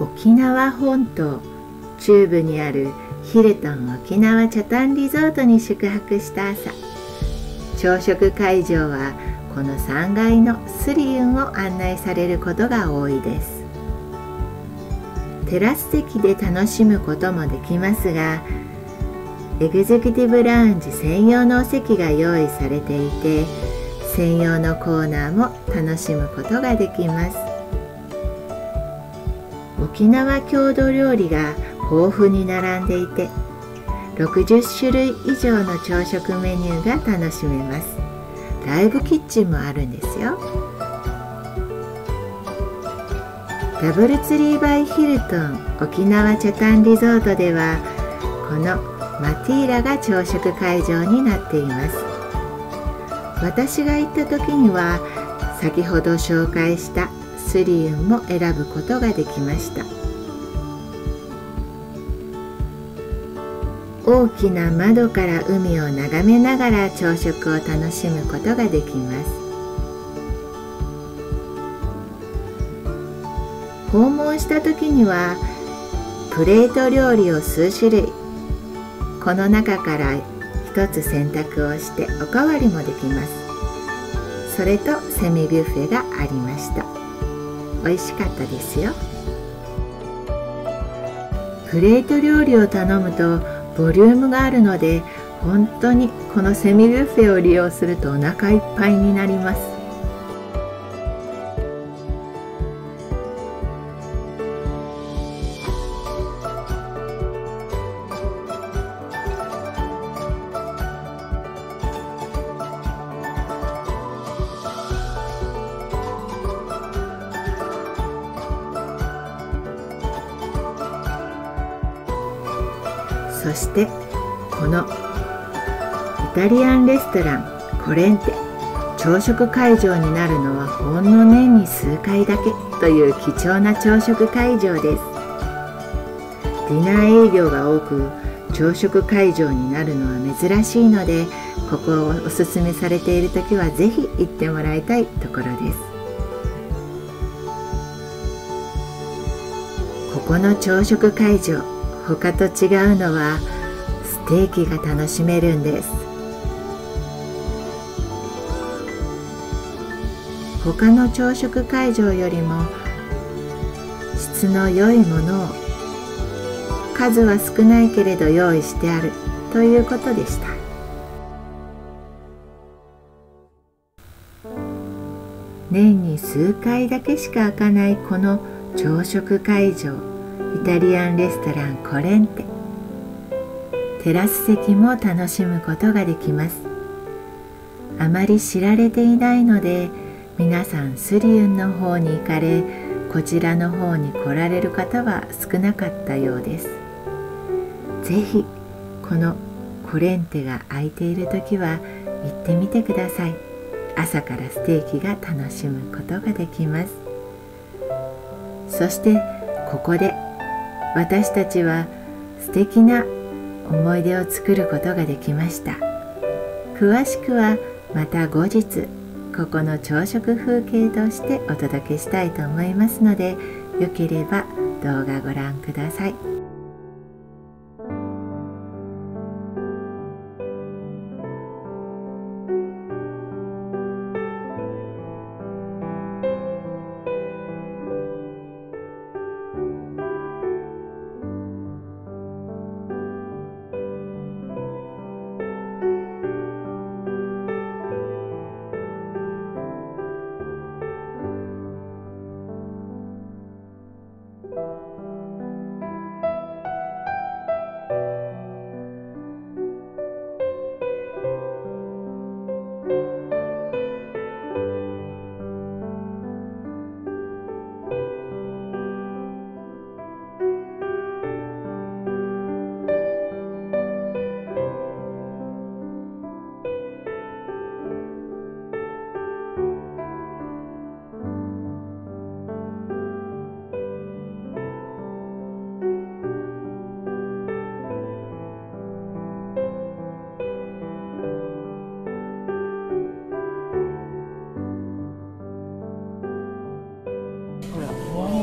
沖縄本島中部にあるヒルトン沖縄北谷リゾートに宿泊した朝、朝食会場はこの3階のスリユンを案内されることが多いです。テラス席で楽しむこともできますが、エグゼクティブラウンジ専用のお席が用意されていて、専用のコーナーも楽しむことができます。沖縄郷土料理が豊富に並んでいて、60種類以上の朝食メニューが楽しめます。ライブキッチンもあるんですよ。ダブルツリーバイヒルトン沖縄北谷リゾートでは、このマティーラが朝食会場になっています。私が行った時には、先ほど紹介したスリユンも選ぶことができました。大きな窓から海を眺めながら朝食を楽しむことができます。訪問した時にはプレート料理を数種類、この中から一つ選択をしておかわりもできます。それとセミビュッフェがありました。美味しかったですよ。プレート料理を頼むとボリュームがあるので、本当にこのセミビュッフェを利用するとお腹いっぱいになります。そしてこのイタリアンレストランコレンテ、朝食会場になるのはほんの年に数回だけという貴重な朝食会場です。ディナー営業が多く、朝食会場になるのは珍しいので、ここをおすすめされている時はぜひ行ってもらいたいところです。ここの朝食会場、他と違うのはステーキが楽しめるんです。他の朝食会場よりも質の良いものを、数は少ないけれど用意してあるということでした。年に数回だけしか開かないこの朝食会場、イタリアンレストランコレンテ、テラス席も楽しむことができます。あまり知られていないので、皆さんスリユンの方に行かれ、こちらの方に来られる方は少なかったようです。ぜひこのコレンテが空いている時は行ってみてください。朝からステーキが楽しむことができます。そしてここで私たちは素敵な思い出を作ることができました。詳しくはまた後日、ここの朝食風景としてお届けしたいと思いますので、よければ動画ご覧ください。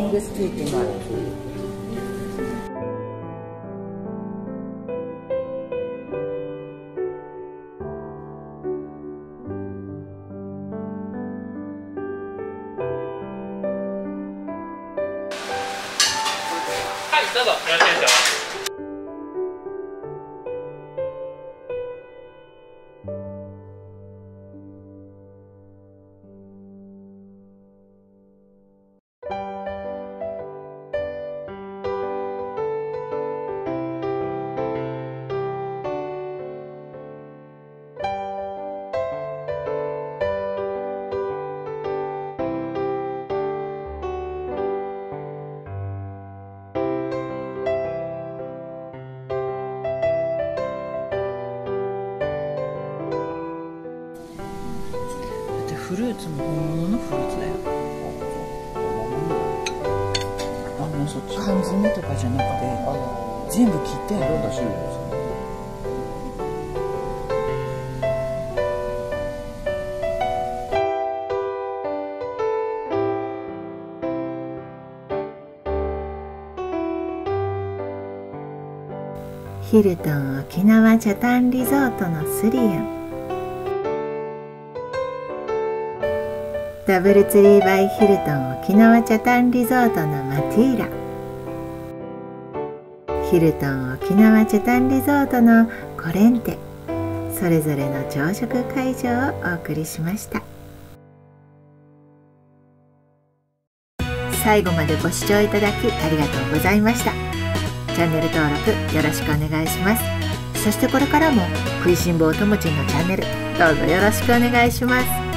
on this street tomorrow.ヒルトン沖縄北谷リゾートのスリアン。ダブルツリーバイヒルトン沖縄北谷リゾートのマティーラ、ヒルトン沖縄北谷リゾートのコレンテ、それぞれの朝食会場をお送りしました。最後までご視聴いただきありがとうございました。チャンネル登録よろしくお願いします。そしてこれからも食いしん坊ともちんのチャンネルどうぞよろしくお願いします。